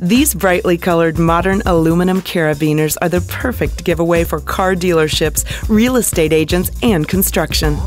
These brightly colored modern aluminum carabiners are the perfect giveaway for car dealerships, real estate agents, and construction.